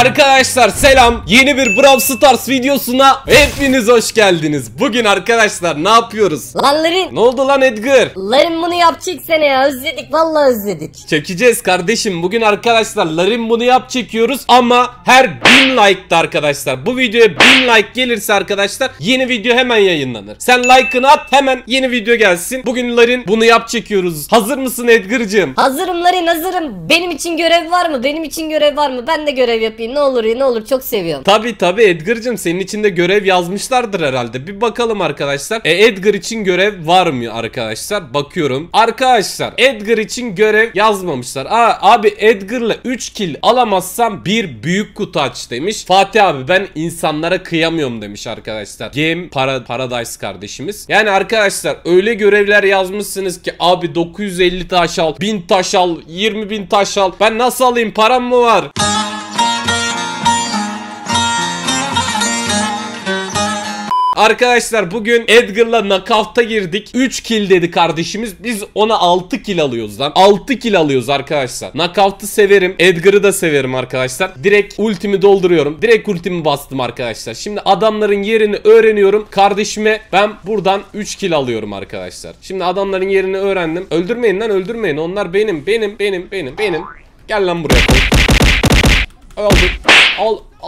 Arkadaşlar selam, yeni bir Brawl Stars videosuna hepiniz hoş geldiniz. Bugün arkadaşlar ne yapıyoruz? Lan Larin, ne oldu lan Edgar? Larin bunu yapacak sene ya, özledik vallahi özledik. Çekeceğiz kardeşim bugün arkadaşlar, Larin bunu yap çekiyoruz ama her 1000 like'da arkadaşlar, bu videoya 1000 like gelirse arkadaşlar yeni video hemen yayınlanır. Sen like'ını at, hemen yeni video gelsin. Bugün Larin bunu yap çekiyoruz. Hazır mısın Edgar'cığım? Hazırım Larin, hazırım. Benim için görev var mı? Benim için görev var mı? Ben de görev yapayım. Ne olur ya, ne olur, çok seviyorum. Tabi tabi Edgar'cığım, senin için de görev yazmışlardır herhalde. Bir bakalım arkadaşlar. Edgar için görev var mı arkadaşlar? Bakıyorum. Arkadaşlar Edgar için görev yazmamışlar. Aa, abi Edgar'la 3 kill alamazsam bir büyük kutu aç demiş. Fatih abi ben insanlara kıyamıyorum demiş arkadaşlar. Game Paradise kardeşimiz. Yani arkadaşlar öyle görevler yazmışsınız ki abi 950 taş al, 1000 taş al, 20.000 taş al. Ben nasıl alayım, param mı var? Arkadaşlar bugün Edgar'la nakavta girdik. 3 kill dedi kardeşimiz. Biz ona 6 kill alıyoruz lan. 6 kill alıyoruz arkadaşlar. Nakavtı severim. Edgar'ı da severim arkadaşlar. Direkt ultimi dolduruyorum. Direkt ultimi bastım arkadaşlar. Şimdi adamların yerini öğreniyorum. Kardeşime ben buradan 3 kill alıyorum arkadaşlar. Şimdi adamların yerini öğrendim. Öldürmeyin lan, öldürmeyin. Onlar benim. Gel lan buraya. Öldür.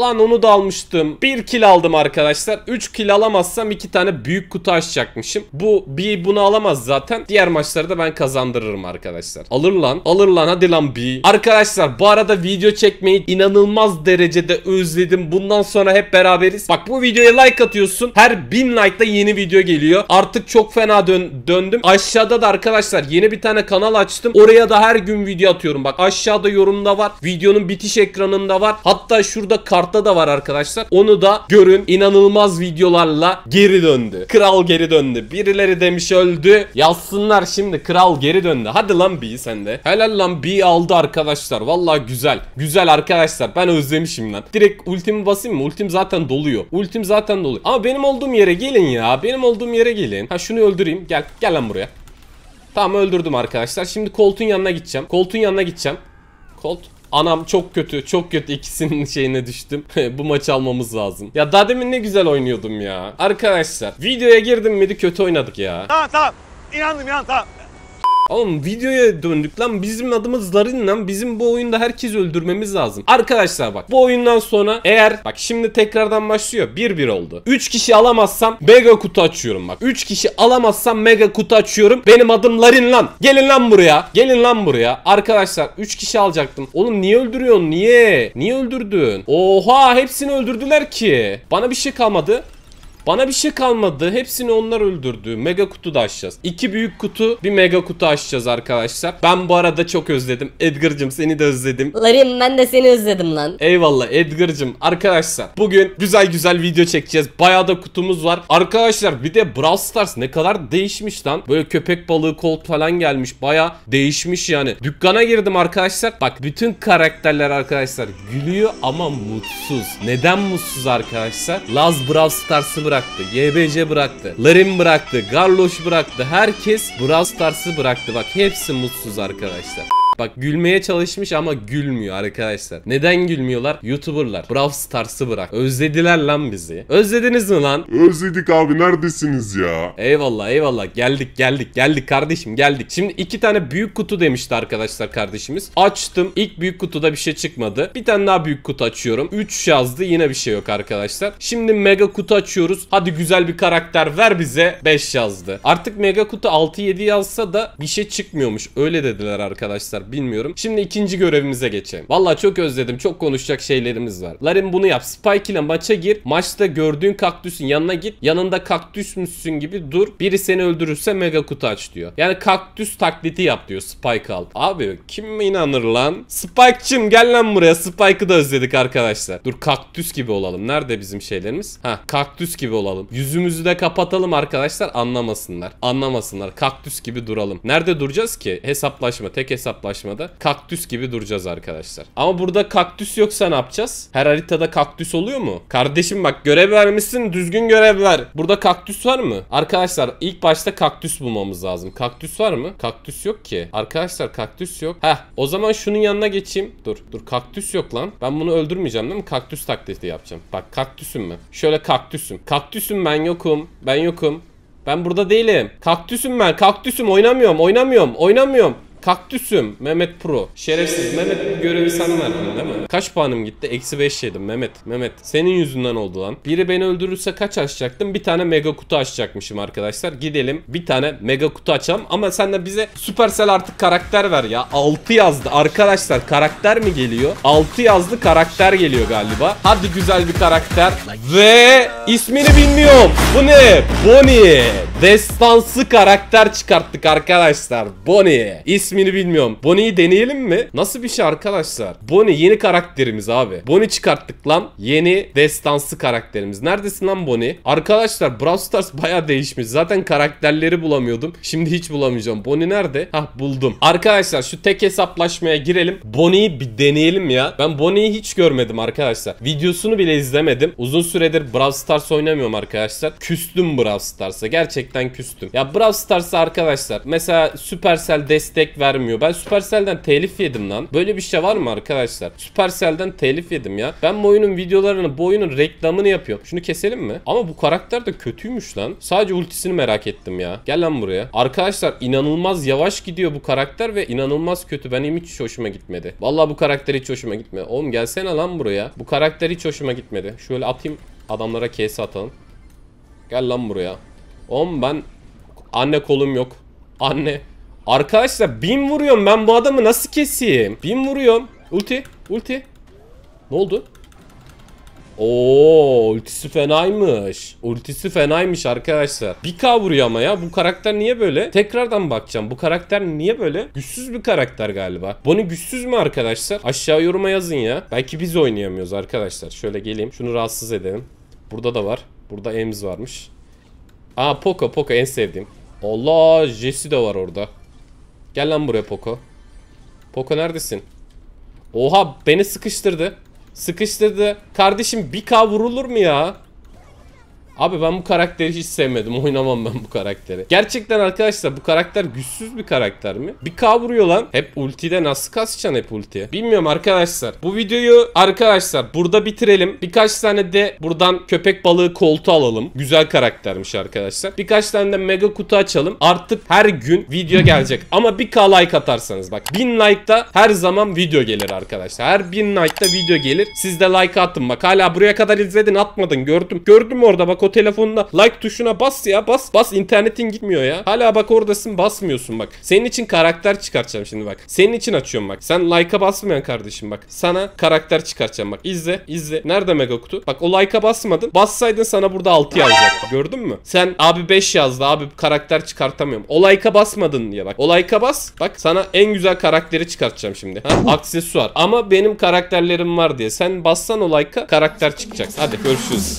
Lan onu da almıştım. 1 kill aldım arkadaşlar. 3 kill alamazsam 2 tane büyük kutu açacakmışım. Bu bir bunu alamaz zaten. Diğer maçlarda ben kazandırırım arkadaşlar. Alır lan. Alır lan, hadi lan bir. Arkadaşlar bu arada video çekmeyi inanılmaz derecede özledim. Bundan sonra hep beraberiz. Bak bu videoya like atıyorsun. Her 1000 like'da yeni video geliyor. Artık çok fena döndüm. Aşağıda da arkadaşlar yeni bir tane kanal açtım. Oraya da her gün video atıyorum. Bak aşağıda yorumda var. Videonun bitiş ekranında var. Hatta şurada kartta da var arkadaşlar. Onu da görün. İnanılmaz videolarla geri döndü. Kral geri döndü. Birileri demiş öldü. Yazsınlar şimdi, kral geri döndü. Hadi lan B'yi sen de. Helal lan, B'yi aldı arkadaşlar. Vallahi güzel. Güzel arkadaşlar. Ben özlemişim lan. Direkt ultimi basayım mı? Ultim zaten doluyor. Ultim zaten doluyor. Ama benim olduğum yere gelin ya. Benim olduğum yere gelin. Ha şunu öldüreyim. Gel. Gel lan buraya. Tamam öldürdüm arkadaşlar. Şimdi koltuğun yanına gideceğim. Koltuğun yanına gideceğim. Koltuğun. Anam çok kötü, çok kötü, ikisinin şeyine düştüm. Bu maçı almamız lazım. Ya daha demin ne güzel oynuyordum ya. Arkadaşlar videoya girdim miydi, kötü oynadık ya. Tamam inandım tamam. Oğlum videoya döndük lan, bizim adımız Larin lan, bizim bu oyunda herkes öldürmemiz lazım. Arkadaşlar bak bu oyundan sonra eğer, bak şimdi tekrardan başlıyor, 1-1 oldu. 3 kişi alamazsam mega kutu açıyorum bak. 3 kişi alamazsam mega kutu açıyorum. Benim adım Larin lan. Gelin lan buraya. Gelin lan buraya. Arkadaşlar 3 kişi alacaktım. Oğlum niye öldürüyorsun, niye? Niye öldürdün? Oha hepsini öldürdüler ki. Bana bir şey kalmadı. Bana bir şey kalmadı. Hepsini onlar öldürdü. Mega kutu da açacağız. 2 büyük kutu, bir mega kutu açacağız arkadaşlar. Ben bu arada çok özledim. Edgar'cığım seni de özledim. Larin ben de seni özledim lan. Eyvallah Edgar'cığım. Arkadaşlar bugün güzel güzel video çekeceğiz. Bayağı da kutumuz var. Arkadaşlar bir de Brawl Stars ne kadar değişmiş lan. Böyle köpek balığı kolt falan gelmiş. Bayağı değişmiş yani. Dükkana girdim arkadaşlar. Bak bütün karakterler arkadaşlar gülüyor ama mutsuz. Neden mutsuz arkadaşlar? Laz Brawl Stars'ı bıraktı, YBC bıraktı, Larin bıraktı, Garloş bıraktı, herkes Brawl Stars'ı bıraktı. Bak hepsi mutsuz arkadaşlar. Bak gülmeye çalışmış ama gülmüyor arkadaşlar. Neden gülmüyorlar? YouTuber'lar Brawl Stars'ı bırak. Özlediler lan bizi. Özlediniz mi lan? Özledik abi, neredesiniz ya? Eyvallah eyvallah, geldik kardeşim geldik. Şimdi 2 tane büyük kutu demişti arkadaşlar kardeşimiz. Açtım, ilk büyük kutuda bir şey çıkmadı. Bir tane daha büyük kutu açıyorum. 3 yazdı, yine bir şey yok arkadaşlar. Şimdi mega kutu açıyoruz. Hadi güzel bir karakter ver bize. 5 yazdı. Artık mega kutu 6-7 yazsa da bir şey çıkmıyormuş. Öyle dediler arkadaşlar. Bilmiyorum. Şimdi ikinci görevimize geçelim. Vallahi çok özledim. Çok konuşacak şeylerimiz var. Larin bunu yap. Spike ile maça gir. Maçta gördüğün kaktüsün yanına git. Yanında kaktüs müsün gibi dur. Biri seni öldürürse mega kutu aç diyor. Yani kaktüs taklidi yap diyor Spike al. Abi kim inanır lan? Spike'cim gel lan buraya. Spike'ı da özledik arkadaşlar. Dur kaktüs gibi olalım. Nerede bizim şeylerimiz? Ha kaktüs gibi olalım. Yüzümüzü de kapatalım arkadaşlar. Anlamasınlar. Kaktüs gibi duralım. Nerede duracağız ki? Hesaplaşma. Tek hesaplaşma savaşmada kaktüs gibi duracağız arkadaşlar. Ama burada kaktüs yoksa ne yapacağız? Her haritada kaktüs oluyor mu? Kardeşim bak, görev vermişsin, düzgün görev ver. Burada kaktüs var mı? Arkadaşlar ilk başta kaktüs bulmamız lazım. Kaktüs var mı? Kaktüs yok ki. Arkadaşlar kaktüs yok. Heh, o zaman şunun yanına geçeyim. Dur kaktüs yok lan. Ben bunu öldürmeyeceğim değil mi? Kaktüs taklidi yapacağım. Bak kaktüsüm ben. Şöyle kaktüsüm. Kaktüsüm ben, yokum. Ben yokum. Ben burada değilim. Kaktüsüm ben. Kaktüsüm. Oynamıyorum. Kaktüsüm. Mehmet Pro. Şerefsiz. Mehmet, görevi sen verdin değil mi? Kaç puanım gitti? Eksi 5 yedim Mehmet. Mehmet. Senin yüzünden oldu lan. Biri beni öldürürse kaç açacaktım? Bir tane mega kutu açacakmışım arkadaşlar. Gidelim. Bir tane mega kutu açalım. Ama sen de bize Supercell artık karakter ver ya. 6 yazdı. Arkadaşlar karakter mi geliyor? 6 yazdı, karakter geliyor galiba. Hadi güzel bir karakter. Ve ismini bilmiyorum. Bu ne? Bonnie. Destansı karakter çıkarttık arkadaşlar. Bonnie. İsmini bilmiyorum. Bonnie'yi deneyelim mi? Nasıl bir şey arkadaşlar? Bonnie yeni karakterimiz abi. Bonnie çıkarttık lan. Yeni destansı karakterimiz. Neredesin lan Bonnie? Arkadaşlar Brawl Stars bayağı değişmiş. Zaten karakterleri bulamıyordum. Şimdi hiç bulamayacağım. Bonnie nerede? Hah, buldum. Arkadaşlar şu tek hesaplaşmaya girelim. Bonnie'yi bir deneyelim ya. Ben Bonnie'yi hiç görmedim arkadaşlar. Videosunu bile izlemedim. Uzun süredir Brawl Stars oynamıyorum arkadaşlar. Küstüm Brawl Stars'a. Gerçekten küstüm. Ya Brawl Stars'a arkadaşlar mesela Supercell destek vermiyor. Ben Supercell'den telif yedim lan. Böyle bir şey var mı arkadaşlar? Supercell'den telif yedim ya. Ben bu oyunun videolarını, bu oyunun reklamını yapıyorum. Şunu keselim mi? Ama bu karakter de kötüymüş lan. Sadece ultisini merak ettim ya. Gel lan buraya. Arkadaşlar inanılmaz yavaş gidiyor bu karakter ve inanılmaz kötü. Benim hiç hoşuma gitmedi. Vallahi bu karakter hiç hoşuma gitmedi. Oğlum gelsene lan buraya. Bu karakter hiç hoşuma gitmedi. Şöyle atayım. Adamlara KS atalım. Gel lan buraya. Oğlum ben... Anne kolum yok. Anne... Arkadaşlar 1000 vuruyorum, ben bu adamı nasıl keseyim? 1000 vuruyorum. Ulti. Ne oldu? Oo, ultisi fenaymış arkadaşlar. 1k vuruyor ama ya. Bu karakter niye böyle? Tekrardan bakacağım. Bu karakter niye böyle? Güçsüz bir karakter galiba. Bonnie güçsüz mü arkadaşlar? Aşağı yoruma yazın ya. Belki biz oynayamıyoruz arkadaşlar. Şöyle geleyim. Şunu rahatsız edelim. Burada da var. Burada Ems varmış. Aa, Poco en sevdiğim. Allah, Jessie de var orada. Gel lan buraya Poco. Poco neredesin? Oha, beni sıkıştırdı. Kardeşim 1k vurulur mu ya? Abi ben bu karakteri hiç sevmedim. Oynamam ben bu karakteri. Gerçekten arkadaşlar bu karakter güçsüz bir karakter mi? 1k vuruyor lan. Hep ultide nasıl kasacaksın hep ultiye? Bilmiyorum arkadaşlar. Bu videoyu arkadaşlar burada bitirelim. Birkaç tane de buradan köpek balığı koltuğu alalım. Güzel karaktermiş arkadaşlar. Birkaç tane de mega kutu açalım. Artık her gün video gelecek. Ama 1k like atarsanız bak. 1000 like'da her zaman video gelir arkadaşlar. Her 1000 like'da video gelir. Siz de like atın bak. Hala buraya kadar izledin, atmadın, gördüm. Gördüm orada bak. O telefonuna like tuşuna bas ya, bas, internetin gitmiyor ya. Hala bak oradasın, basmıyorsun bak. Senin için karakter çıkartacağım şimdi bak. Senin için açıyorum bak. Sen like'a basmayan kardeşim bak. Sana karakter çıkartacağım bak. İzle. Nerede mega kutu? Bak o like'a basmadın. Bassaydın sana burada 6 yazacaktı. Gördün mü? Sen abi 5 yazdı abi, karakter çıkartamıyorum. O like'a basmadın diye bak. O like'a bas. Bak sana en güzel karakteri çıkartacağım şimdi. Ha, aksesuar. Ama benim karakterlerim var diye. Sen bassan o like'a karakter çıkacaksın. Hadi görüşürüz.